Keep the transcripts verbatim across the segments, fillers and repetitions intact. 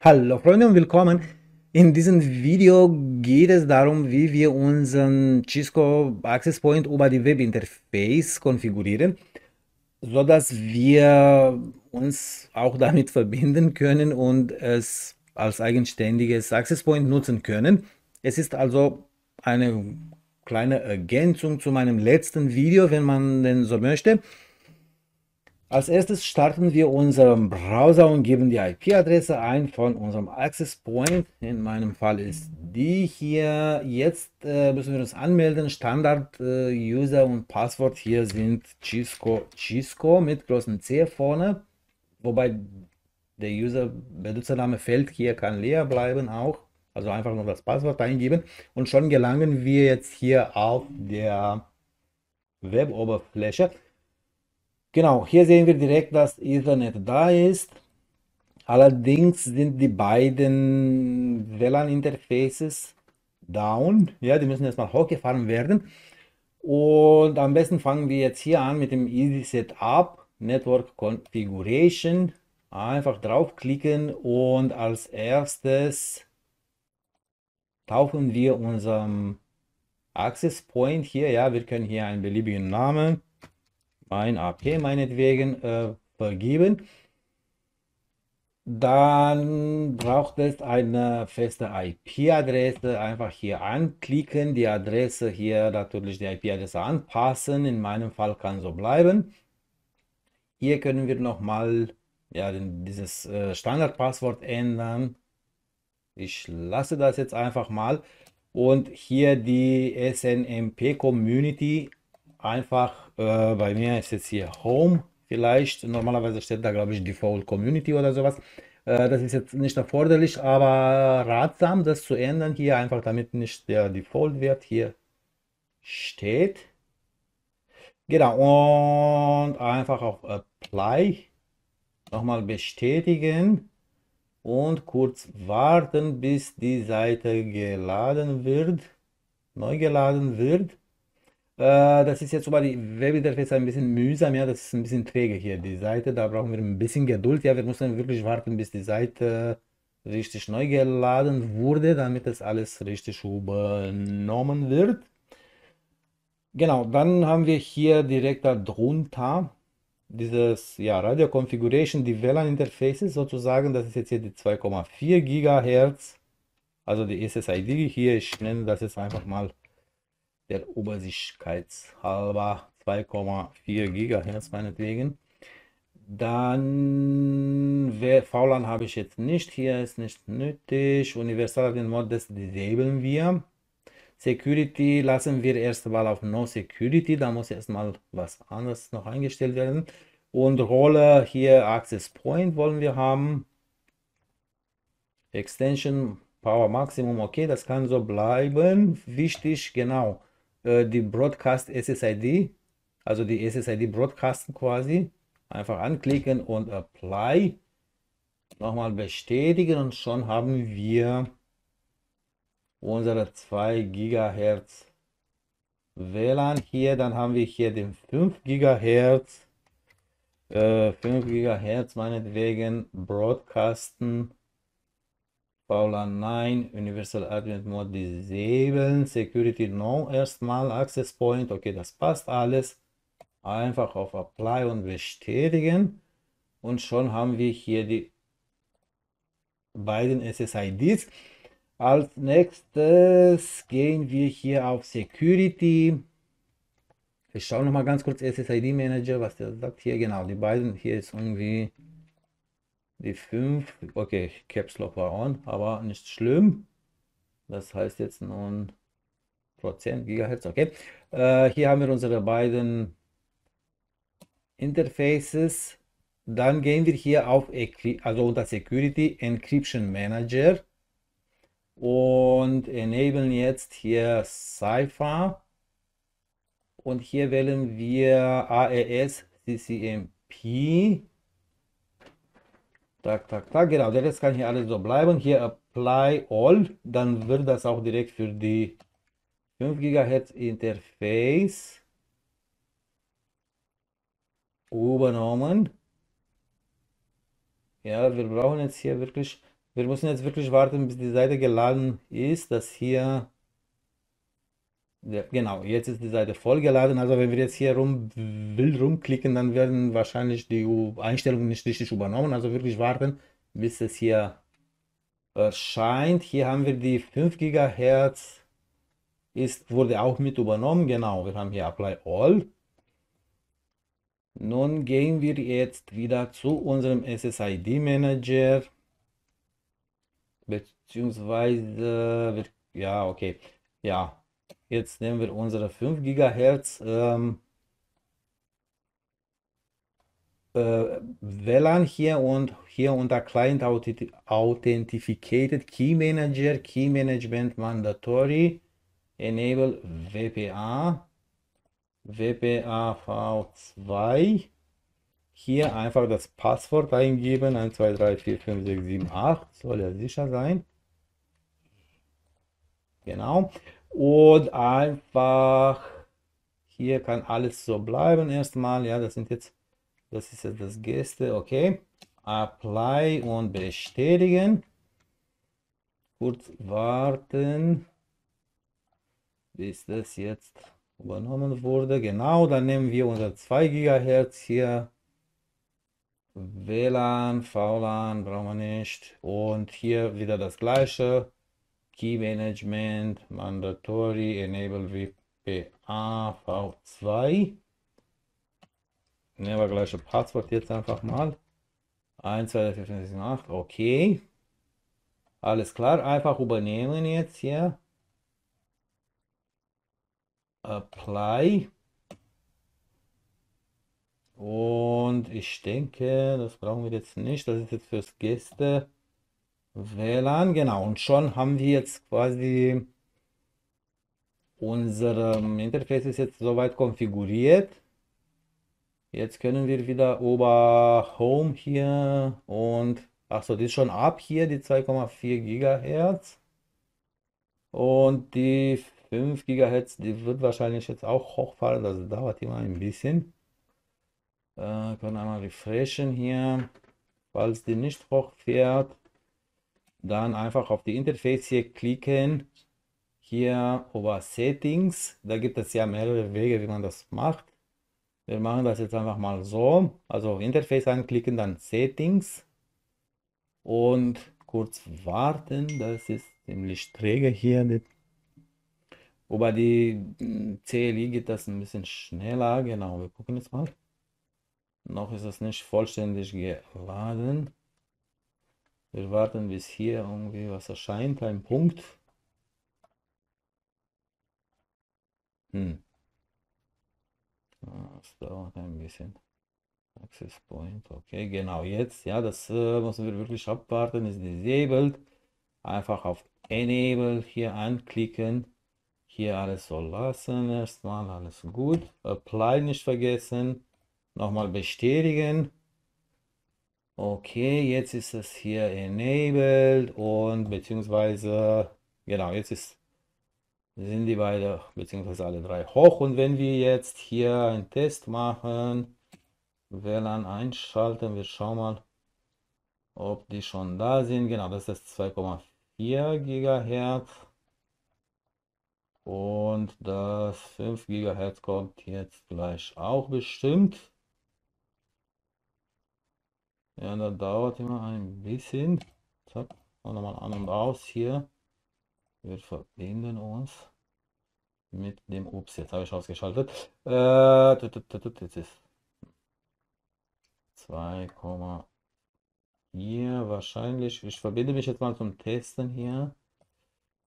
Hallo Freunde und willkommen. In diesem Video geht es darum, wie wir unseren Cisco Access Point über die Webinterface konfigurieren, so dass wir uns auch damit verbinden können und es als eigenständiges Access Point nutzen können. Es ist also eine kleine Ergänzung zu meinem letzten Video, wenn man denn so möchte. Als erstes starten wir unseren Browser und geben die I P-Adresse ein von unserem Access Point. In meinem Fall ist die hier. Jetzt äh, müssen wir uns anmelden. Standard, äh, User und Passwort hier sind Cisco, Cisco mit großem C vorne. Wobei der User, Benutzername fällt hier, kann leer bleiben auch. Also einfach nur das Passwort eingeben. Und schon gelangen wir jetzt hier auf der Web-Oberfläche. Genau, hier sehen wir direkt, dass Ethernet da ist. Allerdings sind die beiden W L A N-Interfaces down. Ja, die müssen erstmal hochgefahren werden. Und am besten fangen wir jetzt hier an mit dem Easy Setup, Network Configuration. Einfach draufklicken und als erstes taufen wir unseren Access Point hier. Ja, wir können hier einen beliebigen Namen, mein A P meinetwegen, äh, vergeben. Dann braucht es eine feste I P-Adresse. Einfach hier anklicken, die Adresse hier natürlich, die I P-Adresse anpassen. In meinem Fall kann so bleiben. Hier können wir nochmal ja, dieses äh, Standardpasswort ändern. Ich lasse das jetzt einfach mal. Und hier die S N M P-Community. Einfach, äh, bei mir ist jetzt hier Home vielleicht, normalerweise steht da glaube ich Default Community oder sowas. Äh, das ist jetzt nicht erforderlich, aber ratsam das zu ändern hier, einfach damit nicht der Default-Wert hier steht. Genau, und einfach auf Apply, nochmal bestätigen und kurz warten, bis die Seite geladen wird, neu geladen wird. Das ist jetzt über die Webinterface ein bisschen mühsam, ja, das ist ein bisschen träge hier, die Seite, da brauchen wir ein bisschen Geduld, ja, wir müssen wirklich warten, bis die Seite richtig neu geladen wurde, damit das alles richtig übernommen wird. Genau, dann haben wir hier direkt darunter dieses, ja, Radio Configuration, die W L A N-Interfaces sozusagen, das ist jetzt hier die zwei Komma vier Gigahertz, also die S S I D hier, ich nenne das jetzt einfach mal der Obersichtlichkeitshalber zwei Komma vier Gigahertz meinetwegen. Dann V LAN habe ich jetzt nicht, hier ist nicht nötig. Universal den Mod, das disablen wir. Security lassen wir erstmal auf No Security, da muss erstmal was anderes noch eingestellt werden. Und Rolle hier Access Point wollen wir haben. Extension Power Maximum, okay, das kann so bleiben. Wichtig, genau. Die Broadcast S S I D, also die S S I D broadcasten quasi, einfach anklicken und Apply, nochmal bestätigen und schon haben wir unsere zwei Gigahertz W L A N hier. Dann haben wir hier den fünf Gigahertz, äh, fünf Gigahertz meinetwegen, broadcasten, V LAN nein, Universal Advent Mode disablen, Security no erstmal, Access Point, okay, das passt alles. Einfach auf Apply und bestätigen. Und schon haben wir hier die beiden S S I Ds. Als nächstes gehen wir hier auf Security. Ich schaue nochmal ganz kurz S S I D Manager, was der sagt hier, genau, die beiden hier ist irgendwie... Die fünf, okay, Caps Lock war on, aber nicht schlimm. Das heißt jetzt nun Prozent, Gigahertz, okay. Äh, hier haben wir unsere beiden Interfaces. Dann gehen wir hier auf, also unter Security, Encryption Manager. Und enablen jetzt hier Cypher. Und hier wählen wir A E S C C M P. Tak, tak, tak, genau, der Rest kann hier alles so bleiben. Hier Apply All, dann wird das auch direkt für die fünf Gigahertz Interface übernommen. Ja, wir brauchen jetzt hier wirklich, Wir müssen jetzt wirklich warten, bis die Seite geladen ist, dass hier, ja, genau, jetzt ist die Seite voll geladen. Also wenn wir jetzt hier rum, wild rumklicken, dann werden wahrscheinlich die Einstellungen nicht richtig übernommen. Also wirklich warten, bis es hier erscheint. Hier haben wir die fünf Gigahertz, ist, wurde auch mit übernommen. Genau, wir haben hier Apply All. Nun gehen wir jetzt wieder zu unserem S S I D Manager. Beziehungsweise, wir, ja, okay, ja, jetzt nehmen wir unsere fünf Gigahertz ähm, äh, W LAN hier und hier unter Client Authenticated Key Manager, Key Management Mandatory, Enable W P A, W P A V zwei, hier einfach das Passwort eingeben, eins, zwei, drei, vier, fünf, sechs, sieben, acht, soll ja sicher sein. Genau. Und einfach, hier kann alles so bleiben erstmal, ja, das sind jetzt, das ist jetzt das Gäste, okay. Apply und bestätigen. Kurz warten, bis das jetzt übernommen wurde. Genau, dann nehmen wir unser zwei Gigahertz hier. W LAN, V LAN brauchen wir nicht. Und hier wieder das gleiche. Key Management, Mandatory, Enable W P A, V zwei. Nehmen wir gleiche Passwort jetzt einfach mal. eins, zwei, drei, vier, fünf, sechs, sieben, acht. Okay. Alles klar. Einfach übernehmen jetzt hier. Apply. Und ich denke, das brauchen wir jetzt nicht, das ist jetzt fürs Gäste W LAN, genau, und schon haben wir jetzt quasi unser Interface ist jetzt soweit konfiguriert. Jetzt können wir wieder über Home hier und achso, die ist schon ab hier, die zwei Komma vier Gigahertz und die fünf Gigahertz, die wird wahrscheinlich jetzt auch hochfahren, das dauert immer ein bisschen. Uh, können einmal refreshen hier, falls die nicht hochfährt, dann einfach auf die Interface hier klicken, hier über Settings, da gibt es ja mehrere Wege, wie man das macht. Wir machen das jetzt einfach mal so, also auf Interface anklicken, dann Settings und kurz warten, das ist ziemlich träge hier. Über die C L I geht das ein bisschen schneller, genau, wir gucken jetzt mal. Noch ist es nicht vollständig geladen. Wir warten, bis hier irgendwie was erscheint. Ein Punkt. Hm. Das dauert ein bisschen. Access Point. Okay, genau jetzt. Ja, das äh, müssen wir wirklich abwarten. Ist disabled. Einfach auf Enable hier anklicken. Hier alles so lassen. Erstmal alles gut. Apply nicht vergessen. Nochmal bestätigen. Okay, jetzt ist es hier enabled und beziehungsweise, genau, jetzt ist, sind die beiden beziehungsweise alle drei hoch. Und wenn wir jetzt hier einen Test machen, W LAN einschalten, wir schauen mal, ob die schon da sind. Genau, das ist zwei Komma vier Gigahertz und das fünf Gigahertz kommt jetzt gleich auch bestimmt. Ja, das dauert immer ein bisschen. Zack, nochmal an und aus hier. Wir verbinden uns mit dem, ups, jetzt habe ich ausgeschaltet. Äh, jetzt ist zwei Komma vier wahrscheinlich. Ich verbinde mich jetzt mal zum Testen hier.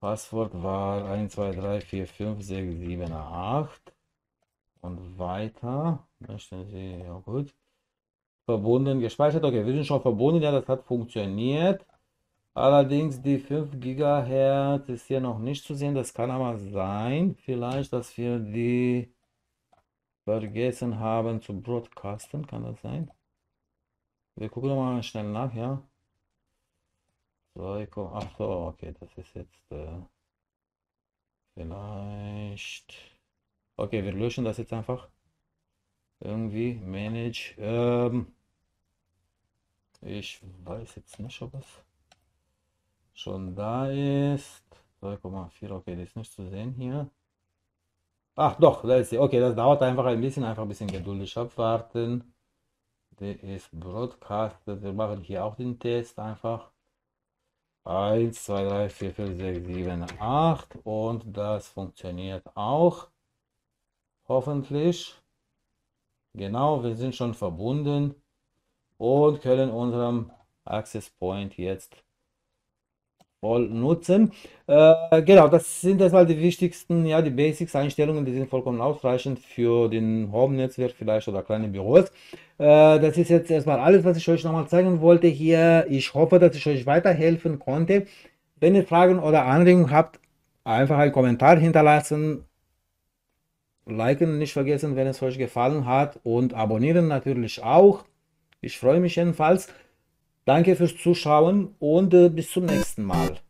Passwort war eins, zwei, drei, vier, fünf, sechs, sieben, acht. Und weiter. Möchten Sie, ja gut. Verbunden, gespeichert. Okay, wir sind schon verbunden. Ja, das hat funktioniert. Allerdings die fünf Gigahertz ist hier noch nicht zu sehen. Das kann aber sein. Vielleicht, dass wir die vergessen haben zu broadcasten. Kann das sein? Wir gucken mal schnell nach, ja. Ach so, okay, das ist jetzt äh, vielleicht. Okay, wir löschen das jetzt einfach. Irgendwie manage. Ähm, ich weiß jetzt nicht, ob es schon da ist. drei Komma vier, okay, das ist nicht zu sehen hier. Ach doch, da ist sie. Okay, das dauert einfach ein bisschen, einfach ein bisschen geduldig abwarten. Der ist broadcastet. Wir machen hier auch den Test einfach. eins, zwei, drei, vier, fünf, sechs, sieben, acht. Und das funktioniert auch. Hoffentlich. Genau, wir sind schon verbunden und können unseren Access Point jetzt voll nutzen. Äh, genau, das sind erstmal die wichtigsten, ja, die Basics-Einstellungen, die sind vollkommen ausreichend für den Home-Netzwerk vielleicht oder kleine Büros. Äh, das ist jetzt erstmal alles, was ich euch nochmal zeigen wollte hier. Ich hoffe, dass ich euch weiterhelfen konnte. Wenn ihr Fragen oder Anregungen habt, einfach einen Kommentar hinterlassen. Liken nicht vergessen, wenn es euch gefallen hat, und abonnieren natürlich auch. Ich freue mich jedenfalls. Danke fürs Zuschauen und äh, bis zum nächsten Mal.